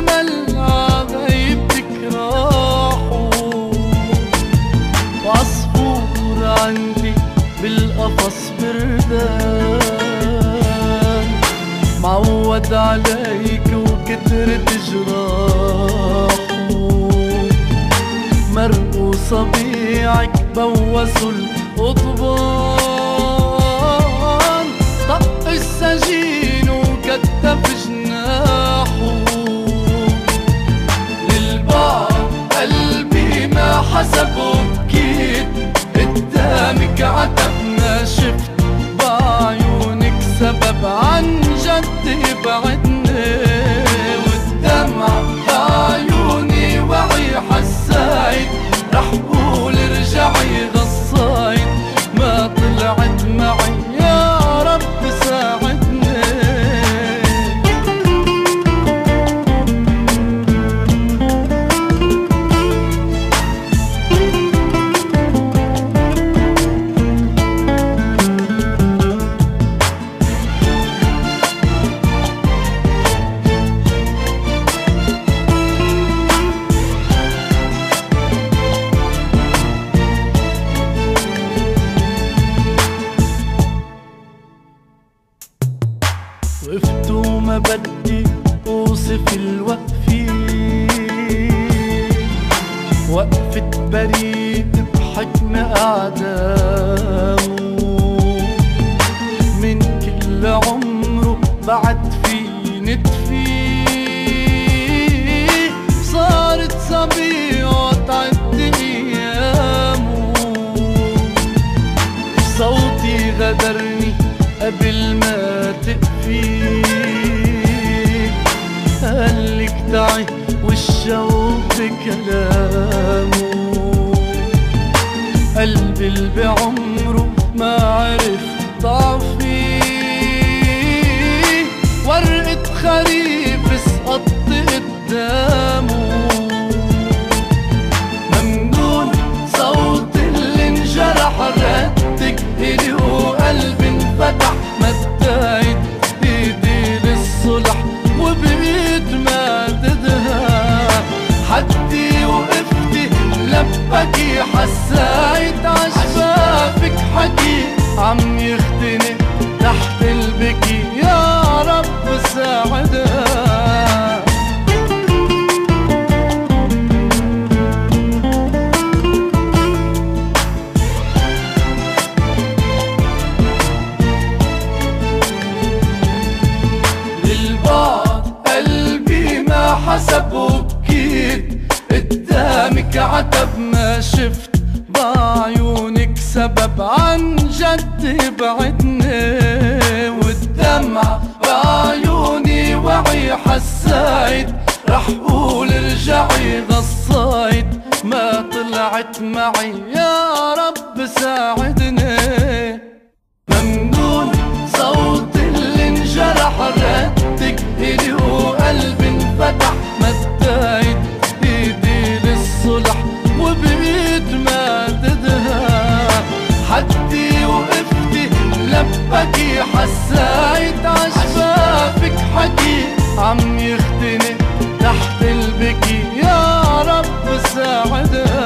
مالها غايب تكراحه، وعصفور عندي بالقفص بردان معود عليك وكترت جراحه، مرقوا صبيعك بوسوا القضبان، طق السجين وكتف جناحه، للبعض قلبي ما حسبه بكيت قدامك عتب ما شفت بعيونك سبب عن جد يبعدني، والدمع بعيوني وعي حسيت رح قول ارجعي غصيت ما طلعت معي يا رب ساعدني. وقفت وما بدي اوصف الوقفة، وقفة بريد بحجم اعدامه، من كل عمره بعد في ندفي، صارت صبيعة تعدي ايامه، صوتي غدرني قبل ما تقفي، قالك تعي والشوق بكلامه، قلبي اللي بعمره ما عرف ضعفي، ورقة خريف سقطت قدامه، ممنون صوت اللي انجرح ردك إلي وقلبي انفتح، مديت ايدي للصلح وبقيت ماددها، حدي وقفتي لبكي حسيت عشفافك حكي عم يختنق تحت البكي، يا رب ساعدها. حسب وبكيت قدامك عتب ما شفت بعيونك سبب عن جد يبعدني، والدمع بعيوني وعي حسيت رح قول ارجعي غصيت ما طلعت معي يا رب ساعدني، ممنون صوت اللي انجرح ردك إلي وقلبي انفتح، مديت ايدي للصلح وبقيت ماددها، حدي وقفتي لبكي حسيت عشفافك حكي عم يختنق تحت البكي، يا رب ساعدها.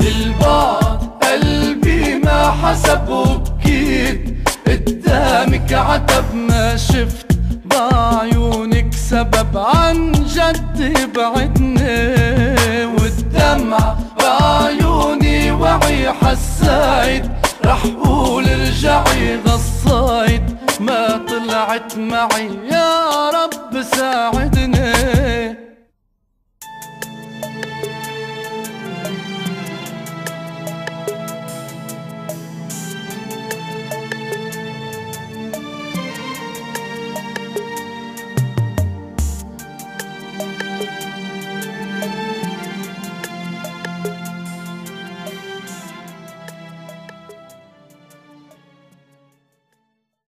البعض قلبي ما حسب وبكيت قدامك عتب ما شفت بعيونك سبب عن جد يبعدني، والدمع بعيوني وعي حسيت رح قول ارجعي غصيت ما طلعت معي يا